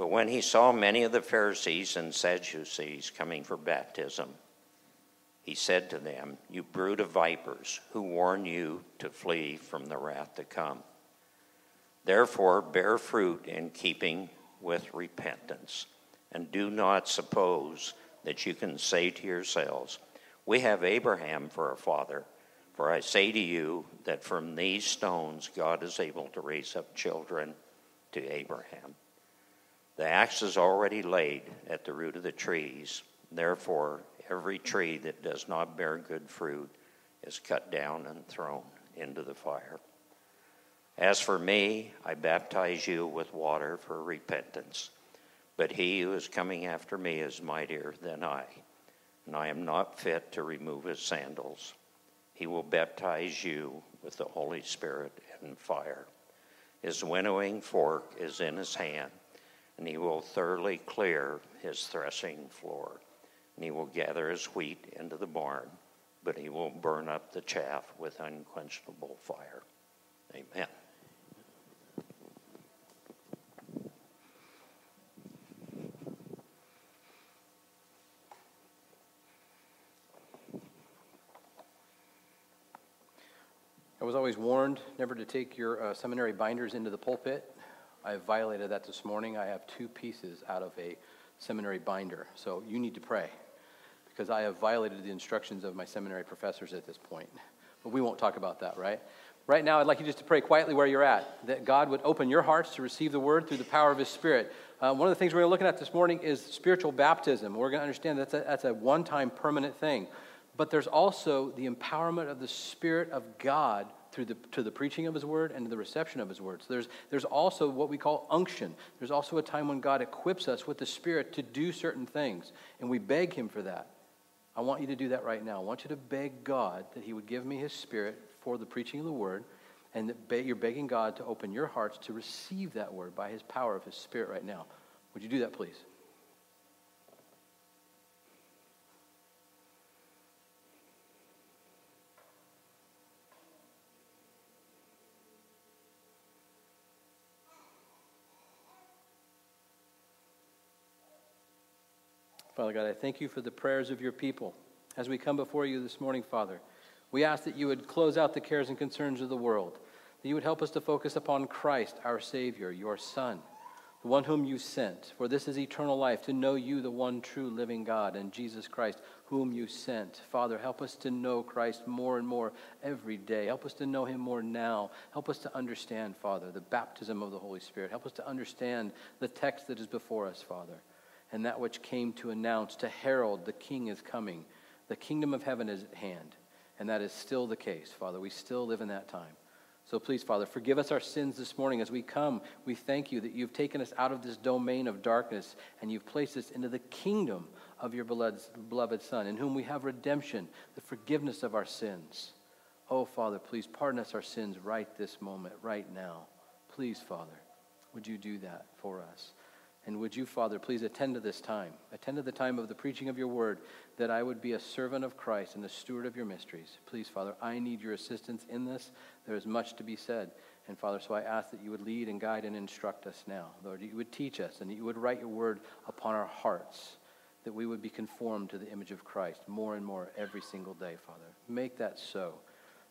But when he saw many of the Pharisees and Sadducees coming for baptism, he said to them, "You brood of vipers, who warned you to flee from the wrath to come? Therefore bear fruit in keeping with repentance, and do not suppose that you can say to yourselves, 'We have Abraham for our father,' for I say to you that from these stones God is able to raise up children to Abraham. The axe is already laid at the root of the trees. Therefore, every tree that does not bear good fruit is cut down and thrown into the fire. As for me, I baptize you with water for repentance, but he who is coming after me is mightier than I, and I am not fit to remove his sandals. He will baptize you with the Holy Spirit and fire. His winnowing fork is in his hand, and he will thoroughly clear his threshing floor, and he will gather his wheat into the barn, but he will burn up the chaff with unquenchable fire." Amen. I was always warned never to take your seminary binders into the pulpit. I violated that this morning. I have two pieces out of a seminary binder, so you need to pray, because I have violated the instructions of my seminary professors at this point. But we won't talk about that, right? Right now, I'd like you just to pray quietly where you're at, that God would open your hearts to receive the word through the power of his Spirit. One of the things we're looking at this morning is spiritual baptism. We're going to understand that's a one-time permanent thing. But there's also the empowerment of the Spirit of God through to the preaching of his word and to the reception of his word. So there's also what we call unction. There's also a time when God equips us with the Spirit to do certain things, and we beg him for that. I want you to do that right now. I want you to beg God that he would give me his Spirit for the preaching of the word, and that you're begging God to open your hearts to receive that word by his power of his Spirit right now. Would you do that, please? Father God, I thank you for the prayers of your people. As we come before you this morning, Father, we ask that you would close out the cares and concerns of the world, that you would help us to focus upon Christ, our Savior, your Son, the one whom you sent. For this is eternal life, to know you, the one true living God, and Jesus Christ, whom you sent. Father, help us to know Christ more and more every day. Help us to know him more now. Help us to understand, Father, the baptism of the Holy Spirit. Help us to understand the text that is before us, Father, and that which came to announce, to herald, the King is coming. The kingdom of heaven is at hand, and that is still the case, Father. We still live in that time. So please, Father, forgive us our sins this morning. As we come, we thank you that you've taken us out of this domain of darkness, and you've placed us into the kingdom of your beloved Son, in whom we have redemption, the forgiveness of our sins. Oh, Father, please pardon us our sins right this moment, right now. Please, Father, would you do that for us? And would you, Father, please attend to this time. Attend to the time of the preaching of your word, that I would be a servant of Christ and a steward of your mysteries. Please, Father, I need your assistance in this. There is much to be said. And, Father, so I ask that you would lead and guide and instruct us now. Lord, that you would teach us, and that you would write your word upon our hearts, that we would be conformed to the image of Christ more and more every single day, Father. Make that so.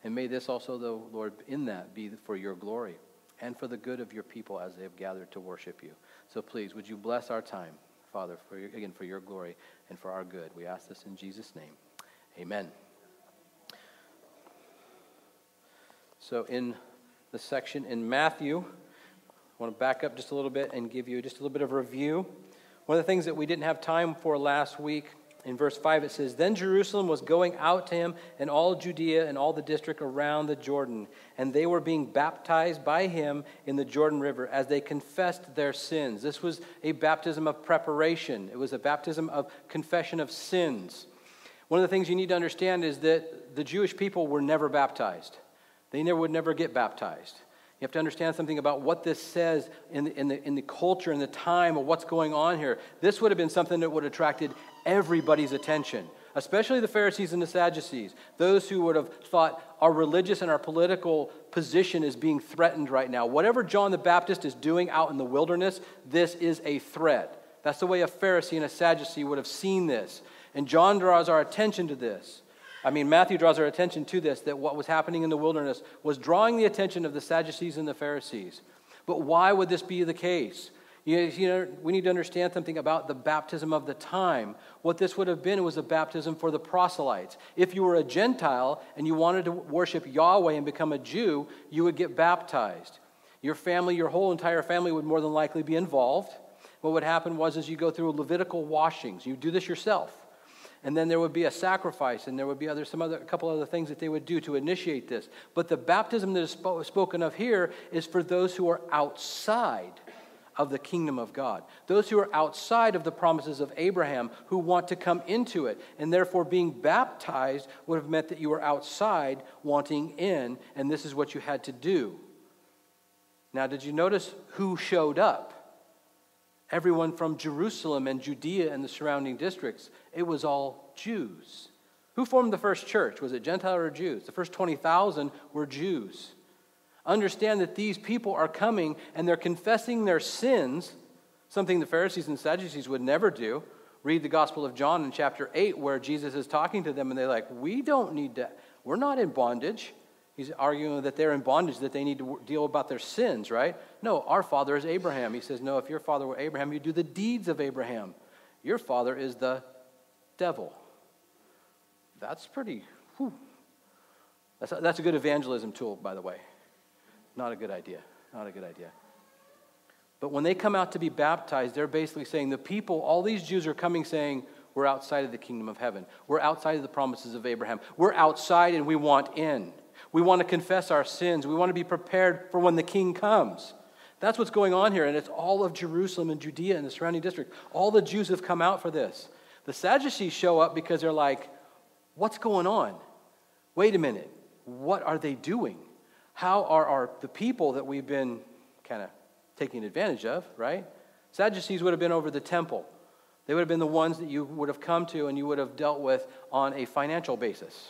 And may this also, though, Lord, in that be for your glory and for the good of your people as they have gathered to worship you. So please, would you bless our time, Father, for your glory and for our good. We ask this in Jesus' name. Amen. So in the section in Matthew, I want to back up just a little bit and give you just a little bit of a review. One of the things that we didn't have time for last week, in verse 5 it says, "Then Jerusalem was going out to him, and all Judea and all the district around the Jordan, and they were being baptized by him in the Jordan River as they confessed their sins." This was a baptism of preparation. It was a baptism of confession of sins. One of the things you need to understand is that the Jewish people were never baptized. They would never get baptized. You have to understand something about what this says in the culture and the time of what's going on here. This would have been something that would have attracted everybody's attention. especially the Pharisees and the Sadducees, those who would have thought our religious and our political position is being threatened right now. Whatever John the Baptist is doing out in the wilderness, this is a threat. That's the way a Pharisee and a Sadducee would have seen this. And John draws our attention to this. I mean, Matthew draws our attention to this, that what was happening in the wilderness was drawing the attention of the Sadducees and the Pharisees. But why would this be the case? You know, we need to understand something about the baptism of the time. What this would have been was a baptism for the proselytes. If you were a Gentile and you wanted to worship Yahweh and become a Jew, you would get baptized. Your family, your whole entire family would more than likely be involved. What would happen was is you go through Levitical washings. You do this yourself. And then there would be a sacrifice, and there would be a couple other things that they would do to initiate this. But the baptism that is spoken of here is for those who are outside of the kingdom of God, those who are outside of the promises of Abraham, who want to come into it. And therefore, being baptized would have meant that you were outside wanting in, and this is what you had to do. Now, did you notice who showed up? Everyone from Jerusalem and Judea and the surrounding districts. It was all Jews. Who formed the first church? Was it Gentile or Jews? The first 20,000 were Jews. Understand that these people are coming and they're confessing their sins, something the Pharisees and Sadducees would never do. Read the Gospel of John in chapter 8 where Jesus is talking to them and they're like, we're not in bondage. He's arguing that they're in bondage, that they need to deal about their sins, right? No, our father is Abraham. He says, no, if your father were Abraham, you'd do the deeds of Abraham. Your father is the devil. That's pretty, whew. That's a good evangelism tool, by the way. Not a good idea. But when they come out to be baptized, they're basically saying, the people, all these Jews are coming saying, we're outside of the kingdom of heaven. We're outside of the promises of Abraham. We're outside and we want in. We want to confess our sins. We want to be prepared for when the king comes. That's what's going on here, and it's all of Jerusalem and Judea and the surrounding district. All the Jews have come out for this. The Sadducees show up because they're like, what's going on? Wait a minute. What are they doing? How are the people that we've been kind of taking advantage of, right? Sadducees would have been over the temple. They would have been the ones that you would have come to and you would have dealt with on a financial basis.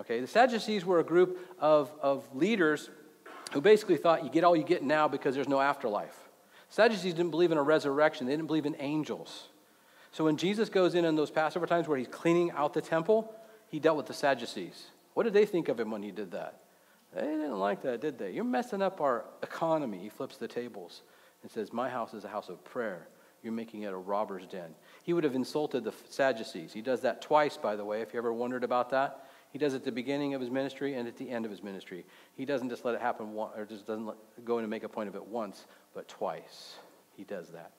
Okay, the Sadducees were a group of leaders who basically thought you get all you get now because there's no afterlife. Sadducees didn't believe in a resurrection. They didn't believe in angels. So when Jesus goes in those Passover times where he's cleaning out the temple, he dealt with the Sadducees. What did they think of him when he did that? They didn't like that, did they? You're messing up our economy. He flips the tables and says, my house is a house of prayer. You're making it a robber's den. He would have insulted the Sadducees. He does that twice, by the way, if you ever wondered about that. He does it at the beginning of his ministry and at the end of his ministry. He doesn't just let it happen once, or just doesn't go in and make a point of it once, but twice. He does that.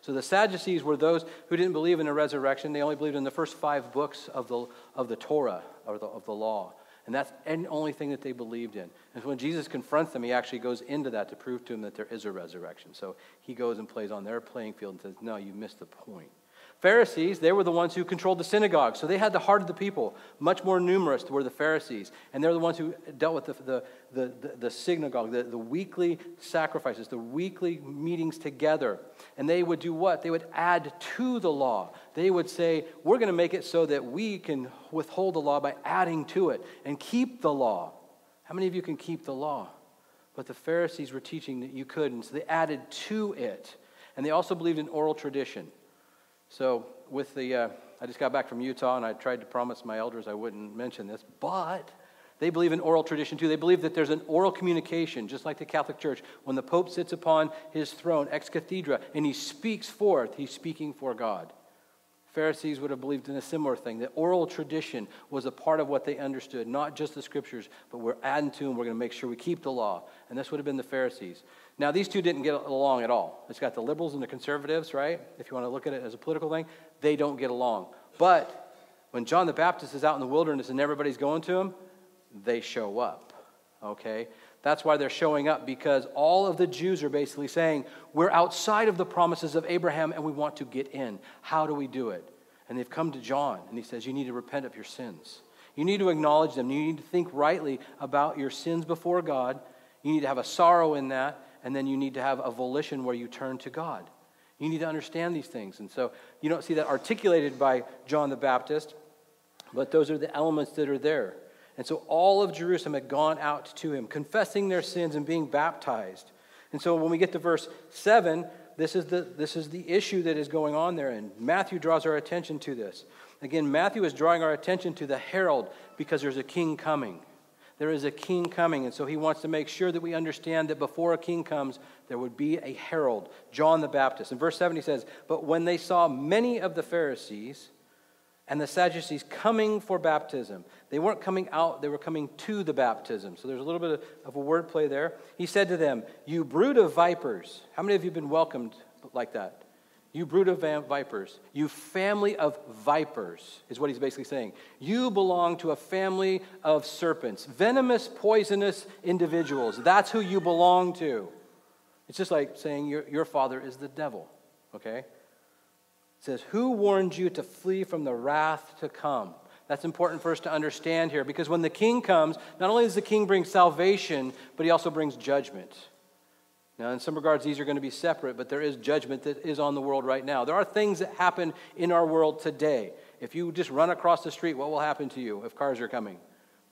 So the Sadducees were those who didn't believe in a resurrection. They only believed in the first 5 books of the Torah, or of the law. And that's the only thing that they believed in. And when Jesus confronts them, he actually goes into that to prove to them that there is a resurrection. So he goes and plays on their playing field and says, no, you missed the point. Pharisees, they were the ones who controlled the synagogue. So they had the heart of the people. Much more numerous were the Pharisees. And they're the ones who dealt with the synagogue, the weekly sacrifices, the weekly meetings together. And they would do what? They would add to the law. They would say, we're going to make it so that we can withhold the law by adding to it and keep the law. How many of you can keep the law? But the Pharisees were teaching that you couldn't. So they added to it. And they also believed in oral tradition. So with I just got back from Utah, and I tried to promise my elders I wouldn't mention this, but they believe in oral tradition too. They believe that there's an oral communication, just like the Catholic Church. When the Pope sits upon his throne, ex cathedra, and he speaks forth, he's speaking for God. Pharisees would have believed in a similar thing. The oral tradition was a part of what they understood, not just the scriptures, but we're adding to them. We're going to make sure we keep the law. And this would have been the Pharisees. Now, these two didn't get along at all. It's got the liberals and the conservatives, right? If you want to look at it as a political thing, they don't get along. But when John the Baptist is out in the wilderness and everybody's going to him, they show up, okay? That's why they're showing up, because all of the Jews are basically saying, we're outside of the promises of Abraham and we want to get in. How do we do it? And they've come to John and he says, you need to repent of your sins. You need to acknowledge them. You need to think rightly about your sins before God. You need to have a sorrow in that, and then you need to have a volition where you turn to God. You need to understand these things. And so you don't see that articulated by John the Baptist, But those are the elements that are there. And so all of Jerusalem had gone out to him, confessing their sins and being baptized. And so when we get to verse 7, this is the issue that is going on there, and Matthew draws our attention to this. Again, Matthew is drawing our attention to the herald because there's a king coming. There is a king coming, and so he wants to make sure that we understand that before a king comes, there would be a herald, John the Baptist. In verse 7, he says, "But when they saw many of the Pharisees and the Sadducees coming for baptism," they weren't coming out, they were coming to the baptism. So there's a little bit of a wordplay there. He said to them, "You brood of vipers." How many of you have been welcomed like that? "You brood of vipers, you family of vipers," is what he's basically saying. You belong to a family of serpents, venomous, poisonous individuals. That's who you belong to. It's just like saying your father is the devil, okay? It says, "Who warned you to flee from the wrath to come?" That's important for us to understand here, because when the king comes, not only does the king bring salvation, but he also brings judgment. Now, in some regards, these are going to be separate, but there is judgment that is on the world right now. There are things that happen in our world today. If you just run across the street, what will happen to you if cars are coming?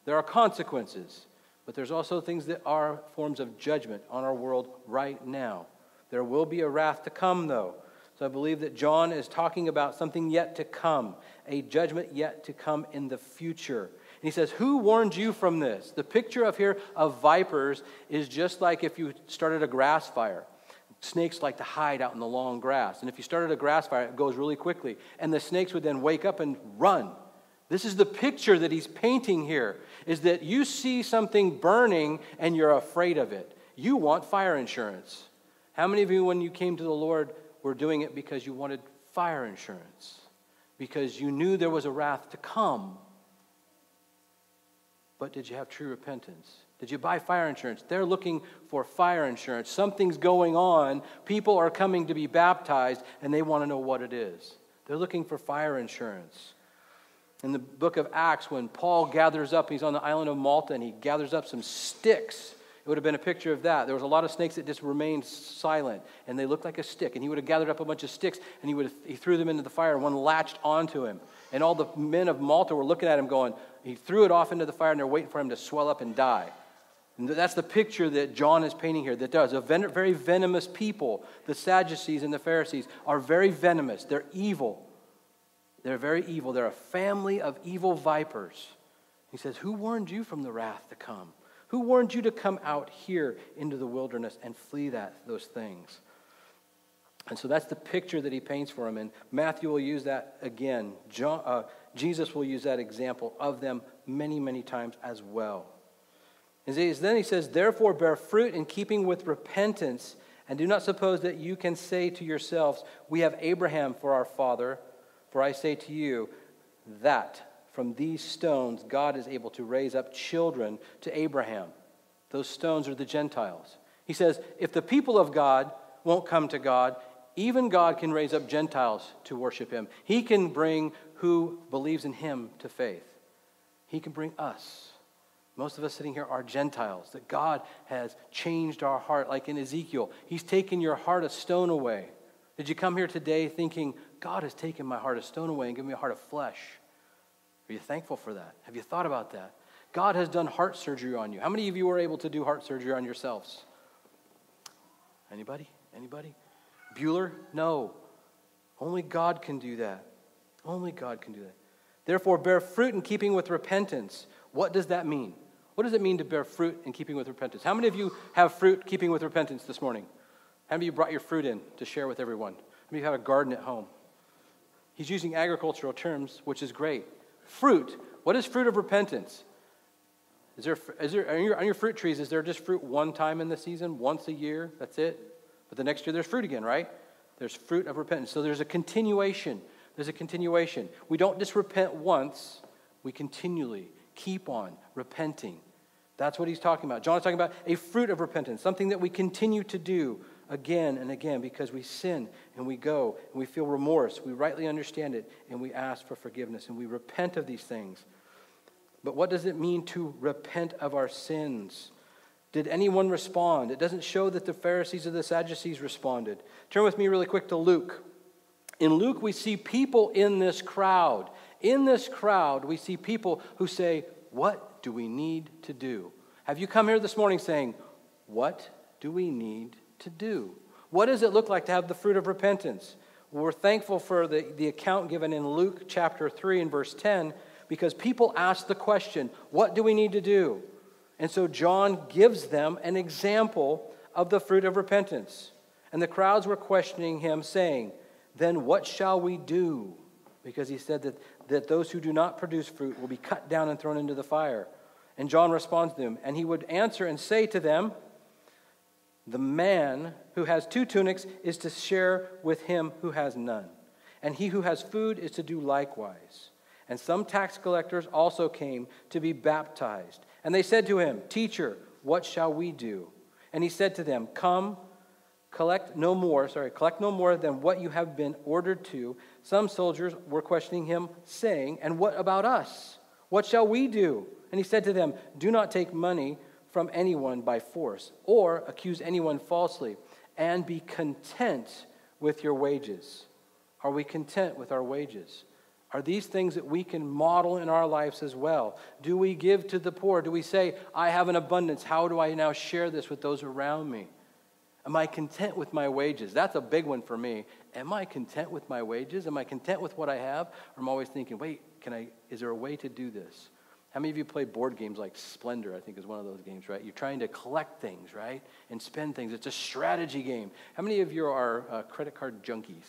There are consequences, but there's also things that are forms of judgment on our world right now. There will be a wrath to come, though. So I believe that John is talking about something yet to come, a judgment yet to come in the future. And he says, "Who warned you from this?" The picture up here of vipers is just like if you started a grass fire. Snakes like to hide out in the long grass. And if you started a grass fire, it goes really quickly. And the snakes would then wake up and run. This is the picture that he's painting here, is that you see something burning and you're afraid of it. You want fire insurance. How many of you, when you came to the Lord, were doing it because you wanted fire insurance, because you knew there was a wrath to come? But did you have true repentance? Did you buy fire insurance? They're looking for fire insurance. Something's going on. People are coming to be baptized, and they want to know what it is. They're looking for fire insurance. In the book of Acts, when Paul gathers up, he's on the island of Malta, and he gathers up some sticks. It would have been a picture of that. There was a lot of snakes that just remained silent, and they looked like a stick. And he would have gathered up a bunch of sticks, and he threw them into the fire, and one latched onto him. And all the men of Malta were looking at him going, he threw it off into the fire, and they're waiting for him to swell up and die. And that's the picture that John is painting here. That does a very venomous people. The Sadducees and the Pharisees are very venomous. They're evil. They're very evil. They're a family of evil vipers. He says, "Who warned you from the wrath to come? Who warned you to come out here into the wilderness and flee those things?" And so that's the picture that he paints for him. And Matthew will use that again. Jesus will use that example of them many, many times as well. And then he says, "Therefore bear fruit in keeping with repentance, and do not suppose that you can say to yourselves, 'We have Abraham for our father.' For I say to you that from these stones, God is able to raise up children to Abraham." Those stones are the Gentiles. He says, if the people of God won't come to God, even God can raise up Gentiles to worship him. He can bring who believes in him to faith. He can bring us. Most of us sitting here are Gentiles, that God has changed our heart, like in Ezekiel. He's taken your heart of stone away. Did you come here today thinking, God has taken my heart of stone away and given me a heart of flesh? Are you thankful for that? Have you thought about that? God has done heart surgery on you. How many of you were able to do heart surgery on yourselves? Anybody? Anybody? Bueller? No. Only God can do that. Only God can do that. Therefore, bear fruit in keeping with repentance. What does that mean? What does it mean to bear fruit in keeping with repentance? How many of you have fruit keeping with repentance this morning? How many of you brought your fruit in to share with everyone? How many of you have a garden at home? He's using agricultural terms, which is great. Fruit. What is fruit of repentance? Is there on your fruit trees, is there just fruit one time in the season, once a year? That's it. But the next year there's fruit again, right? There's fruit of repentance. So there's a continuation. There's a continuation. We don't just repent once. We continually keep on repenting. That's what he's talking about. John is talking about a fruit of repentance, something that we continue to do again and again, because we sin and we go and we feel remorse. We rightly understand it and we ask for forgiveness and we repent of these things. But what does it mean to repent of our sins? Did anyone respond? It doesn't show that the Pharisees or the Sadducees responded. Turn with me really quick to Luke. In Luke, we see people in this crowd. In this crowd, we see people who say, what do we need to do? Have you come here this morning saying, what do we need to do? What does it look like to have the fruit of repentance? We're thankful for the account given in Luke chapter 3 and verse 10, because people ask the question, what do we need to do? And so John gives them an example of the fruit of repentance. And the crowds were questioning him, saying, then what shall we do? Because he said that those who do not produce fruit will be cut down and thrown into the fire. And John responds to them, and he would answer and say to them, the man who has 2 tunics is to share with him who has none, and he who has food is to do likewise. And some tax collectors also came to be baptized. And they said to him, teacher, what shall we do? And he said to them, collect no more than what you have been ordered to. Some soldiers were questioning him, saying, and what about us? What shall we do? And he said to them, do not take money from anyone by force or accuse anyone falsely, and be content with your wages. Are we content with our wages? Are these things that we can model in our lives as well? Do we give to the poor? Do we say, I have an abundance. How do I now share this with those around me? Am I content with my wages? That's a big one for me. Am I content with my wages? Am I content with what I have? Or I'm always thinking, wait, is there a way to do this? How many of you play board games like Splendor, I think is one of those games, right? You're trying to collect things, right? And spend things. It's a strategy game. How many of you are credit card junkies?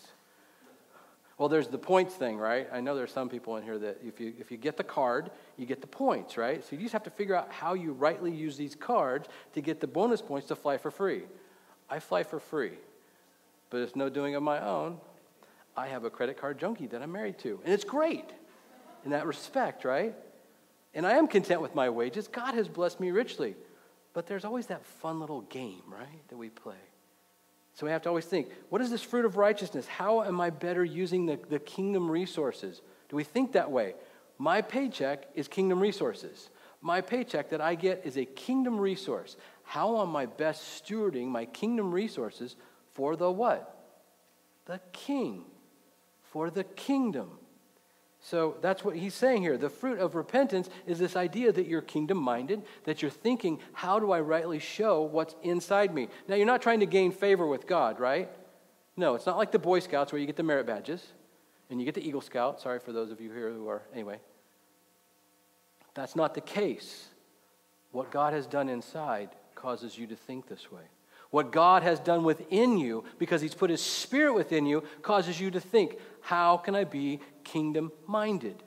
Well, there's the points thing, right? I know there's some people in here that if you get the card, you get the points, right? So you just have to figure out how you rightly use these cards to get the bonus points to fly for free. I fly for free, but it's no doing of my own. I have a credit card junkie that I'm married to, and it's great in that respect, right? And I am content with my wages. God has blessed me richly, but there's always that fun little game, right, that we play. So we have to always think, what is this fruit of righteousness? How am I better using the kingdom resources? Do we think that way? My paycheck is kingdom resources. My paycheck that I get is a kingdom resource. How am I best stewarding my kingdom resources for the what? The king, for the kingdom. So that's what he's saying here. The fruit of repentance is this idea that you're kingdom-minded, that you're thinking, how do I rightly show what's inside me? Now, you're not trying to gain favor with God, right? No, it's not like the Boy Scouts where you get the merit badges and you get the Eagle Scout. Sorry for those of you here who are, anyway. That's not the case. What God has done inside causes you to think this way. What God has done within you, because he's put his spirit within you, causes you to think, how can I be kingdom-minded?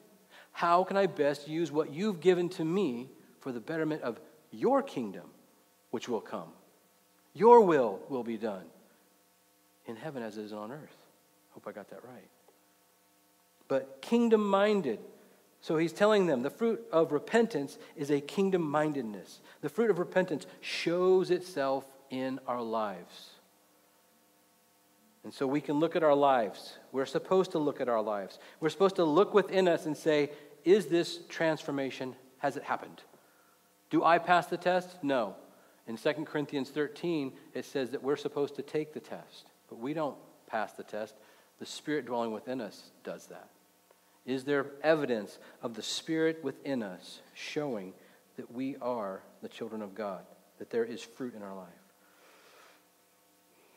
How can I best use what you've given to me for the betterment of your kingdom, which will come? Your will be done in heaven as it is on earth. Hope I got that right. But kingdom-minded. So he's telling them the fruit of repentance is a kingdom-mindedness. The fruit of repentance shows itself in our lives. And so we can look at our lives. We're supposed to look at our lives. We're supposed to look within us and say, is this transformation, has it happened? Do I pass the test? No. In 2 Corinthians 13, it says that we're supposed to take the test, but we don't pass the test. The Spirit dwelling within us does that. Is there evidence of the Spirit within us showing that we are the children of God, that there is fruit in our life?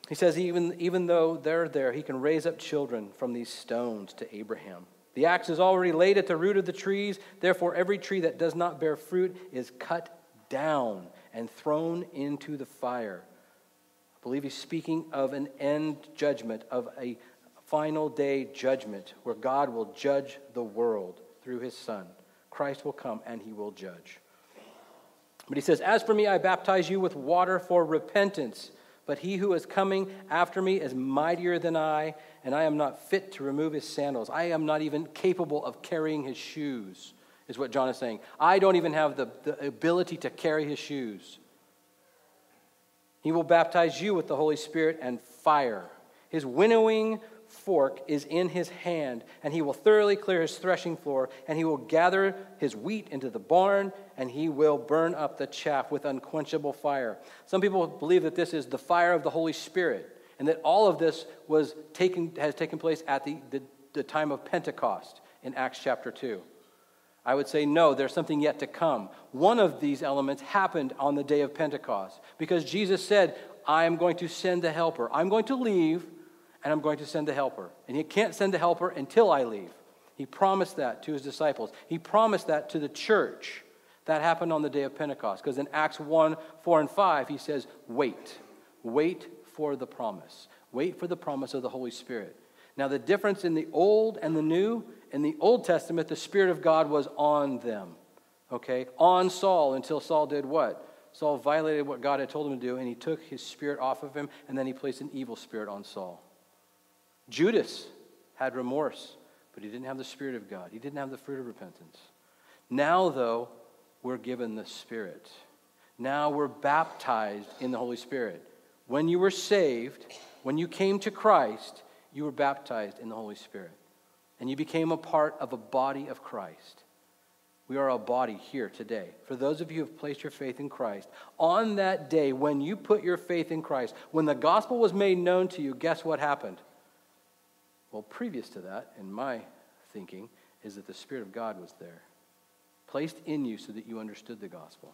He says, even though they're there, he can raise up children from these stones to Abraham. The axe is already laid at the root of the trees. Therefore, every tree that does not bear fruit is cut down and thrown into the fire. I believe he's speaking of an end judgment, of a final day judgment, where God will judge the world through his Son. Christ will come and he will judge. But he says, as for me, I baptize you with water for repentance. But he who is coming after me is mightier than I, and I am not fit to remove his sandals. I am not even capable of carrying his shoes, is what John is saying. I don't even have the ability to carry his shoes. He will baptize you with the Holy Spirit and fire. His winnowing fork is in his hand, and he will thoroughly clear his threshing floor, and he will gather his wheat into the barn, and he will burn up the chaff with unquenchable fire. Some people believe that this is the fire of the Holy Spirit, and that all of this has taken place at the time of Pentecost. in Acts chapter 2? I would say no, there's something yet to come. One of these elements happened on the day of Pentecost because Jesus said, I am going to send the helper. I'm going to leave and I'm going to send the helper. And he can't send the helper until I leave. He promised that to his disciples. He promised that to the church. That happened on the day of Pentecost because in Acts 1, 4, and 5, he says, wait. Wait for the promise. Wait for the promise of the Holy Spirit. Now, the difference in the Old and the New, in the Old Testament, the Spirit of God was on them, okay? On Saul until Saul did what? Saul violated what God had told him to do, and he took his spirit off of him, and then he placed an evil spirit on Saul. Judas had remorse, but he didn't have the Spirit of God. He didn't have the fruit of repentance. Now, though, we're given the Spirit. Now we're baptized in the Holy Spirit. When you were saved, when you came to Christ, you were baptized in the Holy Spirit. And you became a part of a body of Christ. We are a body here today. For those of you who have placed your faith in Christ, on that day when you put your faith in Christ, when the gospel was made known to you, guess what happened? Well, previous to that, in my thinking, is that the Spirit of God was there, placed in you so that you understood the gospel,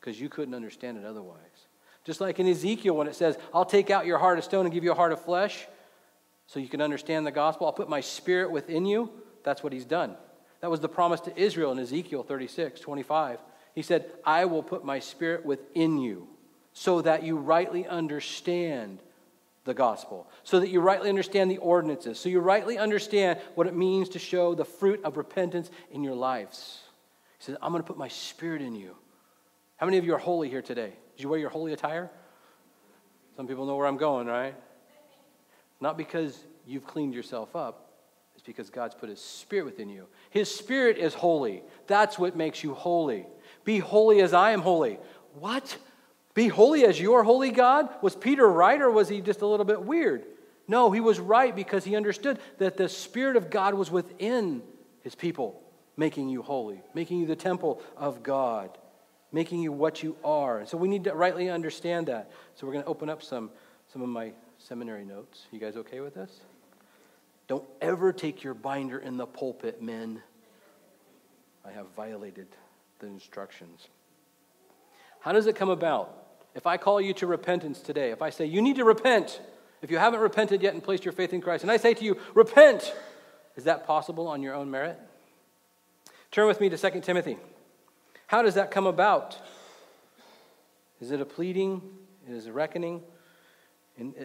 because you couldn't understand it otherwise. Just like in Ezekiel when it says, I'll take out your heart of stone and give you a heart of flesh, so you can understand the gospel. I'll put my Spirit within you. That's what he's done. That was the promise to Israel in Ezekiel 36, 25. He said, I will put my Spirit within you so that you rightly understand the gospel, so that you rightly understand the ordinances, so you rightly understand what it means to show the fruit of repentance in your lives. He says, I'm going to put my Spirit in you. How many of you are holy here today? Did you wear your holy attire? Some people know where I'm going, right? Not because you've cleaned yourself up. It's because God's put his Spirit within you. His Spirit is holy. That's what makes you holy. Be holy as I am holy. What? Be holy as your holy God? Was Peter right or was he just a little bit weird? No, he was right because he understood that the Spirit of God was within his people, making you holy, making you the temple of God, making you what you are. And so we need to rightly understand that. So we're going to open up some of my seminary notes. You guys okay with this? Don't ever take your binder in the pulpit, men. I have violated the instructions. How does it come about? If I call you to repentance today, if I say, you need to repent, if you haven't repented yet and placed your faith in Christ, and I say to you, repent, is that possible on your own merit? Turn with me to 2 Timothy. How does that come about? Is it a pleading? Is it a reckoning?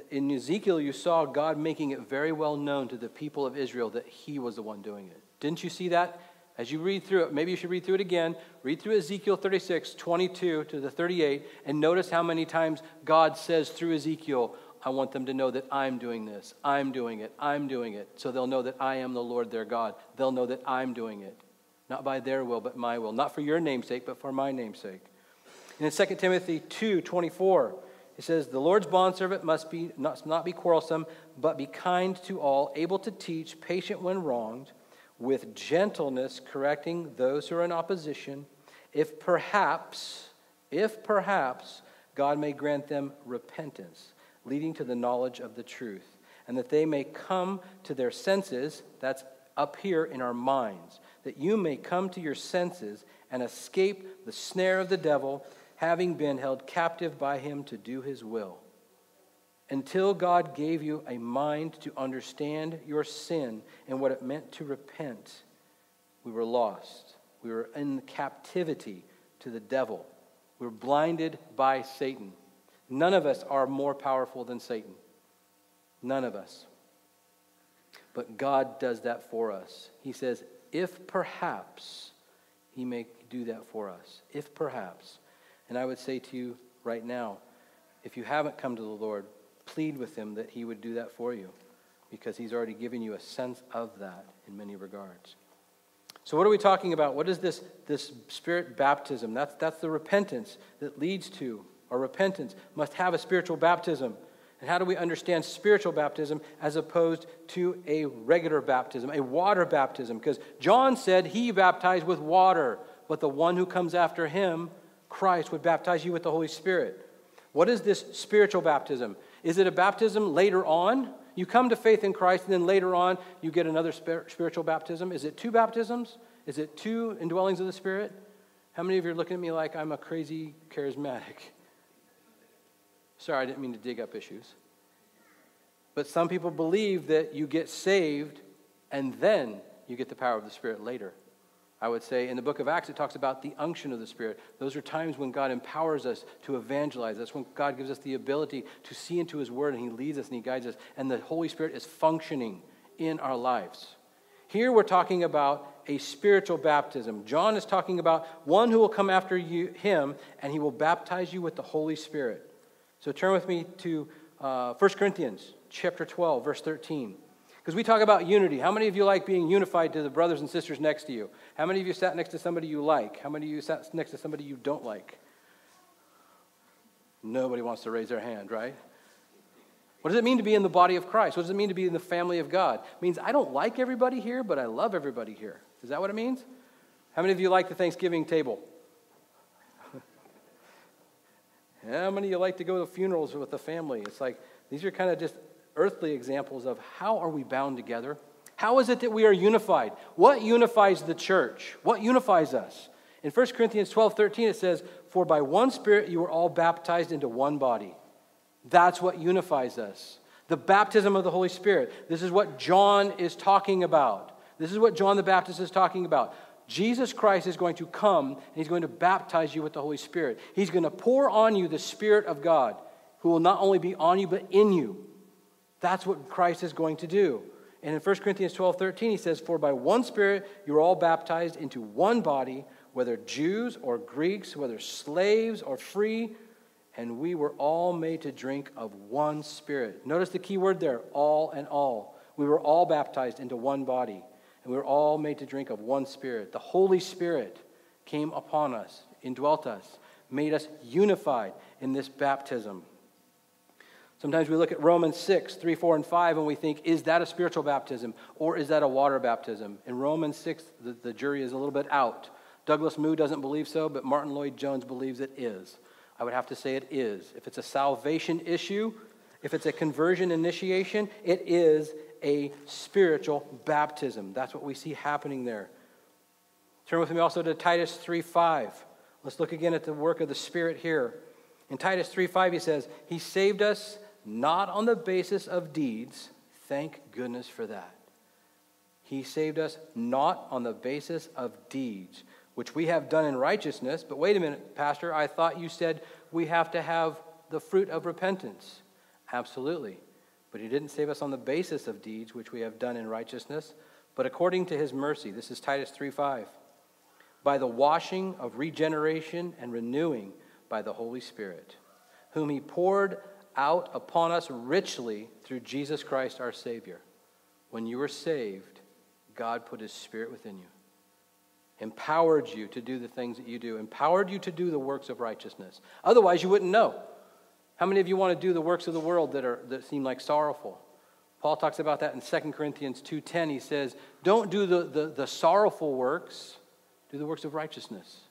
In Ezekiel, you saw God making it very well known to the people of Israel that he was the one doing it. Didn't you see that? As you read through it, maybe you should read through it again. Read through Ezekiel 36, 22 to the 38, and notice how many times God says through Ezekiel, I want them to know that I'm doing this. I'm doing it. I'm doing it. So they'll know that I am the Lord their God. They'll know that I'm doing it. Not by their will, but my will. Not for your namesake, but for my namesake. And in 2 Timothy 2, 24, it says, the Lord's bondservant must not be quarrelsome, but be kind to all, able to teach, patient when wronged, with gentleness correcting those who are in opposition, if perhaps God may grant them repentance, leading to the knowledge of the truth, and that they may come to their senses, that's up here in our minds, that you may come to your senses and escape the snare of the devil, having been held captive by him to do his will. Until God gave you a mind to understand your sin and what it meant to repent, we were lost. We were in captivity to the devil. We were blinded by Satan. None of us are more powerful than Satan. None of us. But God does that for us. He says, if perhaps he may do that for us. If perhaps. And I would say to you right now, if you haven't come to the Lord, plead with him that he would do that for you, because he's already given you a sense of that in many regards. So what are we talking about? What is this spirit baptism? That's the repentance that leads to, or repentance must have a spiritual baptism. And how do we understand spiritual baptism as opposed to a regular baptism, a water baptism? Because John said he baptized with water, but the one who comes after him, Christ, would baptize you with the Holy Spirit. What is this spiritual baptism? Is it a baptism later on? You come to faith in Christ, and then later on you get another spiritual baptism. Is it 2 baptisms? Is it 2 indwellings of the Spirit? How many of you are looking at me like I'm a crazy charismatic? Sorry, I didn't mean to dig up issues. But some people believe that you get saved and then you get the power of the Spirit later. I would say in the book of Acts, it talks about the unction of the Spirit. Those are times when God empowers us to evangelize. That's when God gives us the ability to see into his word, and he leads us and he guides us. And the Holy Spirit is functioning in our lives. Here we're talking about a spiritual baptism. John is talking about one who will come after him, and he will baptize you with the Holy Spirit. So turn with me to 1 Corinthians chapter 12, verse 13. Because we talk about unity. How many of you like being unified to the brothers and sisters next to you? How many of you sat next to somebody you like? How many of you sat next to somebody you don't like? Nobody wants to raise their hand, right? What does it mean to be in the body of Christ? What does it mean to be in the family of God? It means I don't like everybody here, but I love everybody here. Is that what it means? How many of you like the Thanksgiving table? How many of you like to go to funerals with the family? It's like these are kind of just earthly examples of how are we bound together? How is it that we are unified? What unifies the church? What unifies us? In 1 Corinthians 12, 13, it says, "For by one Spirit you were all baptized into one body." That's what unifies us. The baptism of the Holy Spirit. This is what John is talking about. This is what John the Baptist is talking about. Jesus Christ is going to come, and he's going to baptize you with the Holy Spirit. He's going to pour on you the Spirit of God, who will not only be on you, but in you. That's what Christ is going to do. And in 1 Corinthians 12, 13, he says, "For by one Spirit you are all baptized into one body, whether Jews or Greeks, whether slaves or free, and we were all made to drink of one Spirit." Notice the key word there, all and all. We were all baptized into one body, and we were all made to drink of one Spirit. The Holy Spirit came upon us, indwelt us, made us unified in this baptism. Sometimes we look at Romans 6, 3, 4, and 5, and we think, is that a spiritual baptism or is that a water baptism? In Romans 6, the jury is a little bit out. Douglas Moo doesn't believe so, but Martin Lloyd-Jones believes it is. I would have to say it is. If it's a salvation issue, if it's a conversion initiation, it is a spiritual baptism. That's what we see happening there. Turn with me also to Titus 3:5. Let's look again at the work of the Spirit here. In Titus 3:5, he says, "He saved us not on the basis of deeds." Thank goodness for that. He saved us not on the basis of deeds, which we have done in righteousness. But wait a minute, Pastor, I thought you said we have to have the fruit of repentance. Absolutely. But he didn't save us on the basis of deeds, which we have done in righteousness, but according to his mercy. This is Titus 3:5. "By the washing of regeneration and renewing by the Holy Spirit, whom he poured out upon us richly through Jesus Christ our Savior." When you were saved, God put his Spirit within you, empowered you to do the things that you do, empowered you to do the works of righteousness. Otherwise, you wouldn't know. How many of you want to do the works of the world that seem like sorrowful? Paul talks about that in 2 Corinthians 2:10. He says, don't do the sorrowful works, do the works of righteousness.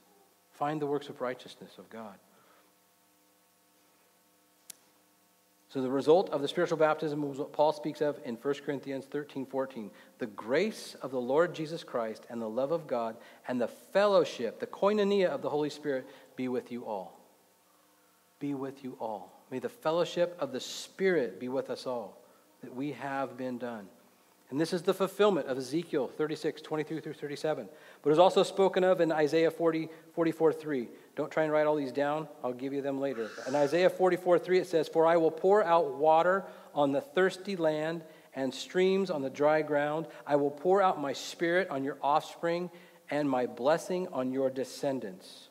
Find the works of righteousness of God. So the result of the spiritual baptism was what Paul speaks of in 1 Corinthians 13, 14. "The grace of the Lord Jesus Christ and the love of God and the fellowship, the koinonia of the Holy Spirit be with you all." Be with you all. May the fellowship of the Spirit be with us all, that we have been done. And this is the fulfillment of Ezekiel 36, 23 through 37. But it was also spoken of in Isaiah 40, 44, 3. Don't try and write all these down. I'll give you them later. In Isaiah 44, 3, it says, "For I will pour out water on the thirsty land and streams on the dry ground. I will pour out my Spirit on your offspring and my blessing on your descendants."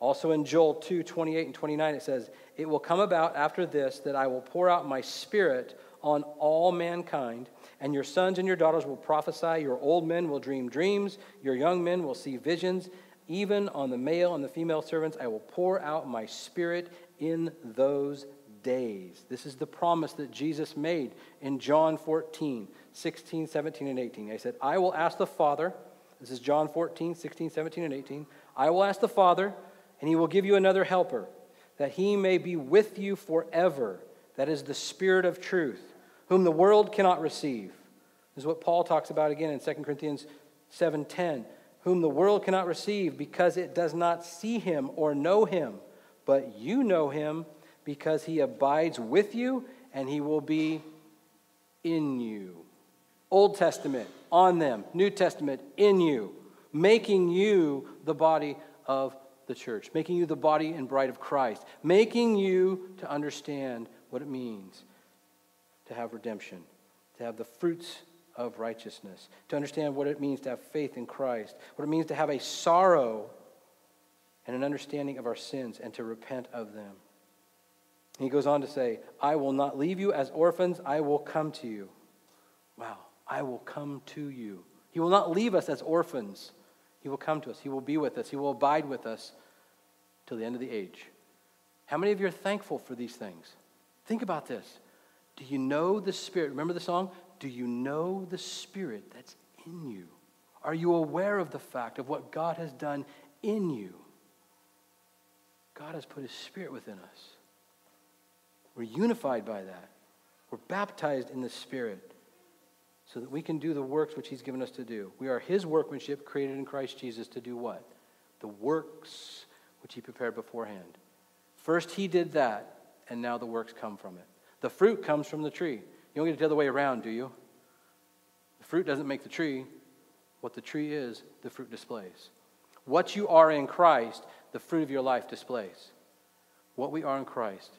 Also in Joel 2, 28 and 29, it says, "It will come about after this that I will pour out my Spirit on all mankind, and your sons and your daughters will prophesy, your old men will dream dreams, your young men will see visions. Even on the male and the female servants, I will pour out my Spirit in those days." This is the promise that Jesus made in John 14, 16, 17, and 18. He said, "I will ask the Father," this is John 14, 16, 17, and 18, "I will ask the Father, and he will give you another helper, that he may be with you forever. That is the Spirit of truth, whom the world cannot receive. This is what Paul talks about again in 2 Corinthians 7:10. Whom the world cannot receive because it does not see him or know him. But you know him because he abides with you and he will be in you. Old Testament, on them. New Testament, in you. Making you the body of the church. Making you the body and bride of Christ. Making you to understand what it means to have redemption. To have the fruits of righteousness, to understand what it means to have faith in Christ, what it means to have a sorrow and an understanding of our sins and to repent of them. And he goes on to say, I will not leave you as orphans, I will come to you. Wow, I will come to you. He will not leave us as orphans. He will come to us. He will be with us. He will abide with us till the end of the age. How many of you are thankful for these things? Think about this. Do you know the Spirit? Remember the song? Do you know the Spirit that's in you? Are you aware of the fact of what God has done in you? God has put his Spirit within us. We're unified by that. We're baptized in the Spirit so that we can do the works which he's given us to do. We are his workmanship created in Christ Jesus to do what? The works which he prepared beforehand. First he did that, and now the works come from it. The fruit comes from the tree. You don't get it the other way around, do you? The fruit doesn't make the tree. What the tree is, the fruit displays. What you are in Christ, the fruit of your life displays. What we are in Christ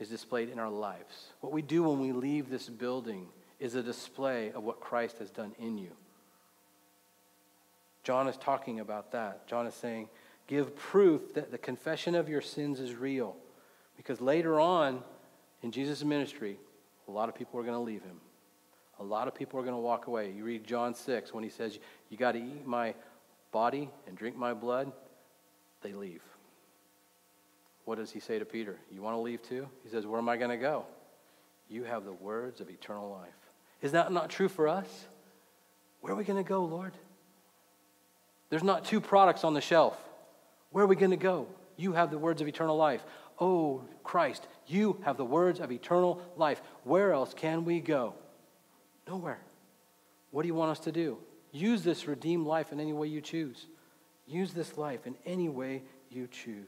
is displayed in our lives. What we do when we leave this building is a display of what Christ has done in you. John is talking about that. John is saying, give proof that the confession of your sins is real. Because later on in Jesus' ministry, a lot of people are going to leave him. A lot of people are going to walk away. You read John 6 when he says, you got to eat my body and drink my blood. They leave. What does he say to Peter? You want to leave too? He says, where am I going to go? You have the words of eternal life. Is that not true for us? Where are we going to go, Lord? There's not two products on the shelf. Where are we going to go? You have the words of eternal life. Oh, Christ, you have the words of eternal life. Where else can we go? Nowhere. What do you want us to do? Use this redeemed life in any way you choose. Use this life in any way you choose.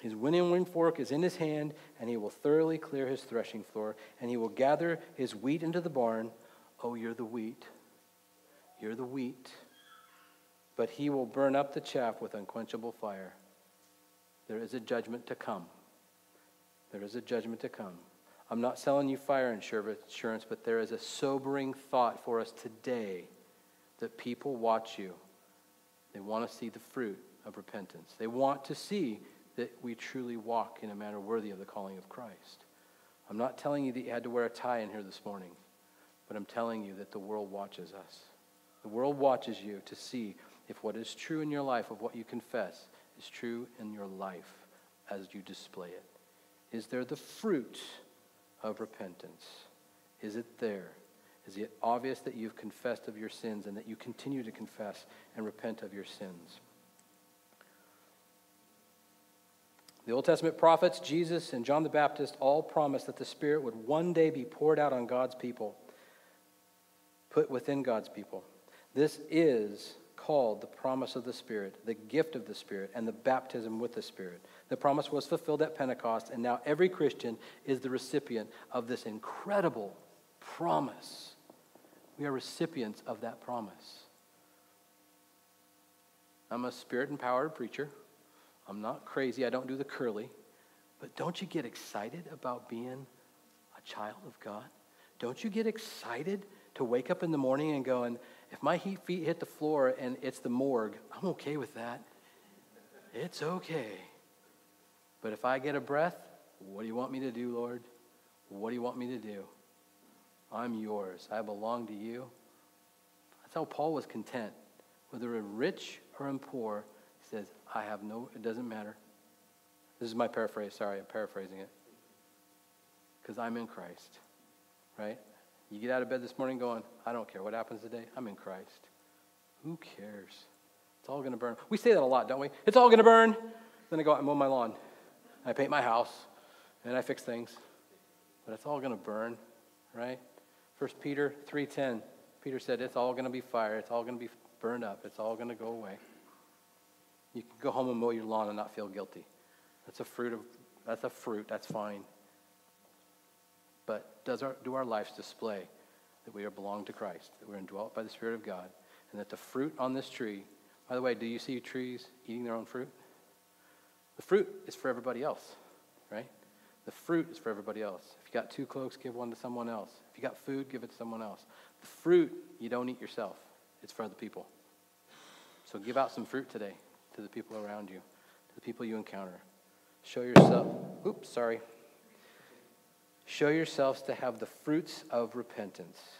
His winnowing fork is in his hand, and he will thoroughly clear his threshing floor, and he will gather his wheat into the barn. Oh, you're the wheat. You're the wheat. But he will burn up the chaff with unquenchable fire. There is a judgment to come. There is a judgment to come. I'm not selling you fire insurance, but there is a sobering thought for us today that people watch you. They want to see the fruit of repentance. They want to see that we truly walk in a manner worthy of the calling of Christ. I'm not telling you that you had to wear a tie in here this morning, but I'm telling you that the world watches us. The world watches you to see if what is true in your life of what you confess is true in your life as you display it. Is there the fruit of repentance? Is it there? Is it obvious that you've confessed of your sins and that you continue to confess and repent of your sins? The Old Testament prophets, Jesus and John the Baptist, all promised that the Spirit would one day be poured out on God's people, put within God's people. This is called the promise of the Spirit, the gift of the Spirit, and the baptism with the Spirit. The promise was fulfilled at Pentecost, and now every Christian is the recipient of this incredible promise. We are recipients of that promise. I'm a Spirit-empowered preacher. I'm not crazy. I don't do the curly. But don't you get excited about being a child of God? Don't you get excited to wake up in the morning and going, if my feet hit the floor and it's the morgue, I'm okay with that. It's okay. But if I get a breath, what do you want me to do, Lord? What do you want me to do? I'm yours. I belong to you. That's how Paul was content. Whether I'm rich or I'm poor, he says, I have no, it doesn't matter. This is my paraphrase. Sorry, I'm paraphrasing it. Because I'm in Christ, right? You get out of bed this morning going, I don't care what happens today. I'm in Christ. Who cares? It's all going to burn. We say that a lot, don't we? It's all going to burn. Then I go out and mow my lawn. I paint my house. And I fix things. but it's all going to burn, right? 1 Peter 3:10, Peter said, it's all going to be fire. It's all going to be burned up. It's all going to go away. You can go home and mow your lawn and not feel guilty. That's a fruit. That's fine. But do our lives display that we are belong to Christ, that we're indwelt by the Spirit of God, and that the fruit on this tree, by the way, do you see trees eating their own fruit? The fruit is for everybody else, right? The fruit is for everybody else. If you got two cloaks, give one to someone else. If you got food, give it to someone else. The fruit, you don't eat yourself. It's for other people. So give out some fruit today to the people around you, to the people you encounter. Show yourselves to have the fruits of repentance.